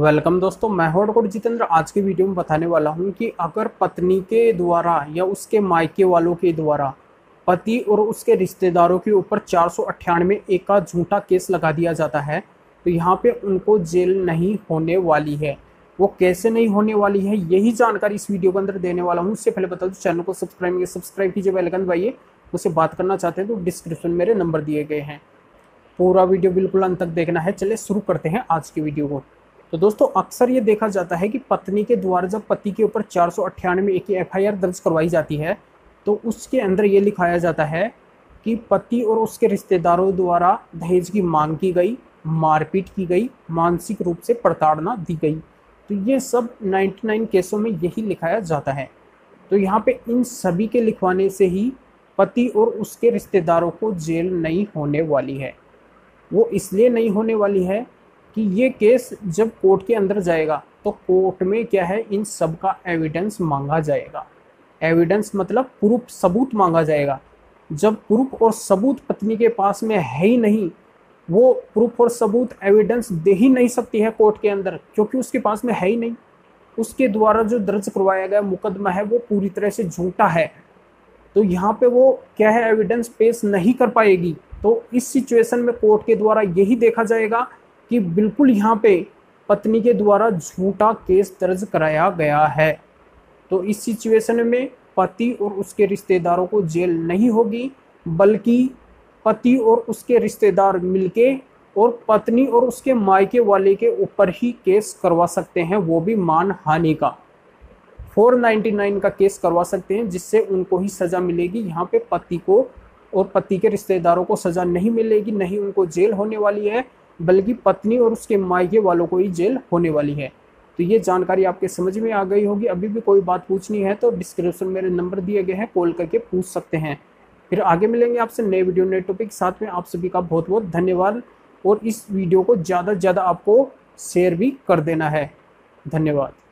Welcome दोस्तों, मैं हूं एडवोकेट जितेंद्र। आज के वीडियो में बताने वाला हूं कि अगर पत्नी के द्वारा या उसके मायके वालों के द्वारा पति और उसके रिश्तेदारों के ऊपर 498 ए का झूठा केस लगा दिया जाता है तो यहां पे उनको जेल नहीं होने वाली है। वो कैसे नहीं होने वाली है यही जानकारी इस वीडियो के अंदर देने वाला हूँ। उससे पहले बता दूँ, चैनल को सब्सक्राइब कीजिए, बेल आइकन दबाइए। मुझसे बात करना चाहते हैं तो डिस्क्रिप्शन में मेरे नंबर दिए गए हैं। पूरा वीडियो बिल्कुल अंत तक देखना है। चलिए शुरू करते हैं आज की वीडियो को। तो दोस्तों, अक्सर ये देखा जाता है कि पत्नी के द्वारा जब पति के ऊपर 498 की एफआईआर दर्ज करवाई जाती है तो उसके अंदर ये लिखाया जाता है कि पति और उसके रिश्तेदारों द्वारा दहेज की मांग की गई, मारपीट की गई, मानसिक रूप से प्रताड़ना दी गई। तो ये सब 99 केसों में यही लिखाया जाता है। तो यहाँ पे इन सभी के लिखवाने से ही पति और उसके रिश्तेदारों को जेल नहीं होने वाली है। वो इसलिए नहीं होने वाली है कि ये केस जब कोर्ट के अंदर जाएगा तो कोर्ट में क्या है, इन सब का एविडेंस मांगा जाएगा। एविडेंस मतलब प्रूफ, सबूत मांगा जाएगा। जब प्रूफ और सबूत पत्नी के पास में है ही नहीं, वो प्रूफ और सबूत एविडेंस दे ही नहीं सकती है कोर्ट के अंदर, क्योंकि उसके पास में है ही नहीं। उसके द्वारा जो दर्ज करवाया गया मुकदमा है वो पूरी तरह से झूठा है। तो यहाँ पे वो क्या है, एविडेंस पेश नहीं कर पाएगी। तो इस सिचुएशन में कोर्ट के द्वारा यही देखा जाएगा कि बिल्कुल यहाँ पे पत्नी के द्वारा झूठा केस दर्ज कराया गया है। तो इस सिचुएशन में पति और उसके रिश्तेदारों को जेल नहीं होगी, बल्कि पति और उसके रिश्तेदार मिलके और पत्नी और उसके मायके वाले के ऊपर ही केस करवा सकते हैं, वो भी मानहानि का 499 का केस करवा सकते हैं, जिससे उनको ही सज़ा मिलेगी। यहाँ पे पति को और पति के रिश्तेदारों को सज़ा नहीं मिलेगी, नहीं उनको जेल होने वाली है, बल्कि पत्नी और उसके मायके वालों को ही जेल होने वाली है। तो ये जानकारी आपके समझ में आ गई होगी। अभी भी कोई बात पूछनी है तो डिस्क्रिप्शन में मेरे नंबर दिए गए हैं, कॉल करके पूछ सकते हैं। फिर आगे मिलेंगे आपसे नए वीडियो नए टॉपिक साथ में। आप सभी का बहुत बहुत धन्यवाद और इस वीडियो को ज़्यादा से ज़्यादा आपको शेयर भी कर देना है। धन्यवाद।